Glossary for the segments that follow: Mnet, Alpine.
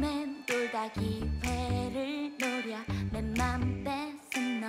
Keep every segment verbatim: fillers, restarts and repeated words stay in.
맨 돌다 기회를 노려 맨 맘 뺏은 너.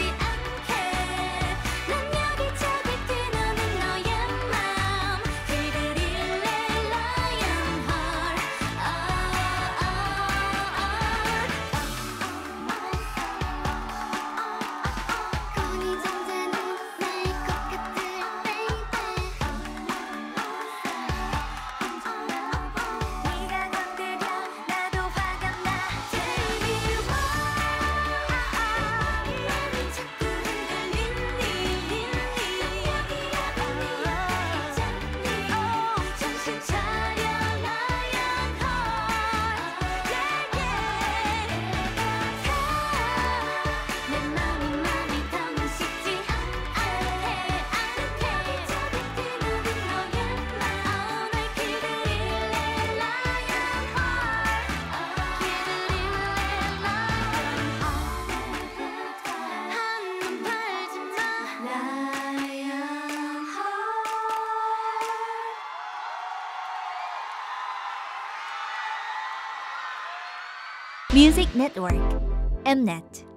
Music Network, Mnet.